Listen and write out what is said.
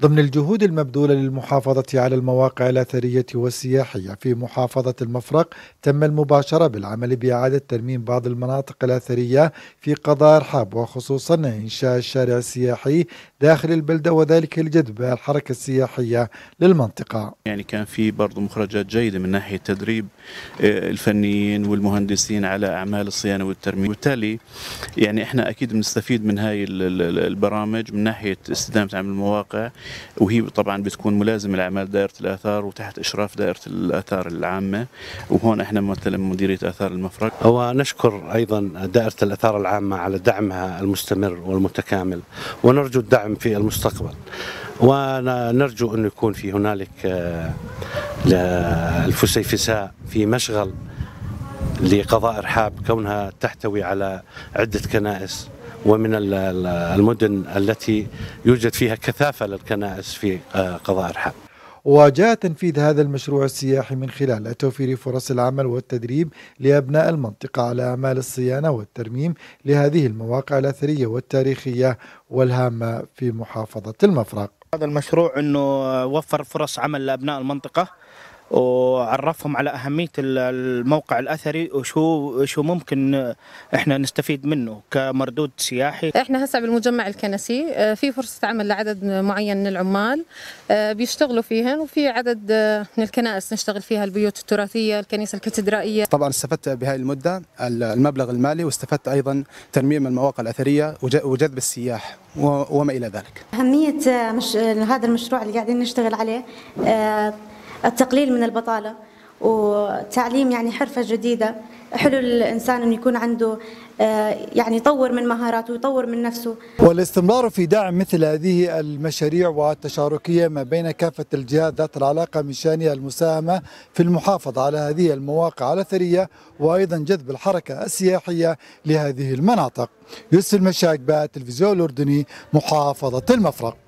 ضمن الجهود المبذولة للمحافظة على المواقع الأثرية والسياحية في محافظة المفرق، تم المباشرة بالعمل بإعادة ترميم بعض المناطق الأثرية في قضاء رحاب، وخصوصا إنشاء الشارع السياحي داخل البلدة، وذلك لجذب الحركة السياحية للمنطقة. يعني كان في برضو مخرجات جيدة من ناحية تدريب الفنيين والمهندسين على أعمال الصيانة والترميم، وبالتالي يعني احنا أكيد بنستفيد من هاي البرامج من ناحية استدامة عمل المواقع، وهي طبعا بتكون ملازمه لاعمال دائره الاثار وتحت اشراف دائره الاثار العامه، وهون احنا مثلا مديريه اثار المفرق. ونشكر ايضا دائره الاثار العامه على دعمها المستمر والمتكامل، ونرجو الدعم في المستقبل، ونرجو انه يكون في هنالك الفسيفساء في مشغل لقضاء رحاب، كونها تحتوي على عده كنائس ومن المدن التي يوجد فيها كثافة للكنائس في قضاء رحاب. وجاء تنفيذ هذا المشروع السياحي من خلال توفير فرص العمل والتدريب لأبناء المنطقة على أعمال الصيانة والترميم لهذه المواقع الأثرية والتاريخية والهامة في محافظة المفرق. هذا المشروع أنه وفر فرص عمل لأبناء المنطقة، وعرفهم على أهمية الموقع الأثري وشو ممكن إحنا نستفيد منه كمردود سياحي. إحنا هسا بالمجمع الكنسي في فرصة عمل لعدد معين من العمال بيشتغلوا فيهن، وفي عدد من الكنائس نشتغل فيها، البيوت التراثية، الكنيسة الكاتدرائية. طبعا استفدت بهاي المدة المبلغ المالي، واستفدت أيضا ترميم المواقع الأثرية وجذب السياح وما إلى ذلك. أهمية هذا المشروع اللي قاعدين نشتغل عليه التقليل من البطالة، وتعليم يعني حرفة جديدة، حلو الإنسان أن يكون عنده يعني يطور من مهاراته ويطور من نفسه. والاستمرار في دعم مثل هذه المشاريع والتشاركية ما بين كافة الجهات ذات العلاقة من شأنها المساهمة في المحافظة على هذه المواقع الأثرية، وأيضا جذب الحركة السياحية لهذه المناطق. يوسف المشاك، التلفزيون الأردني، محافظة المفرق.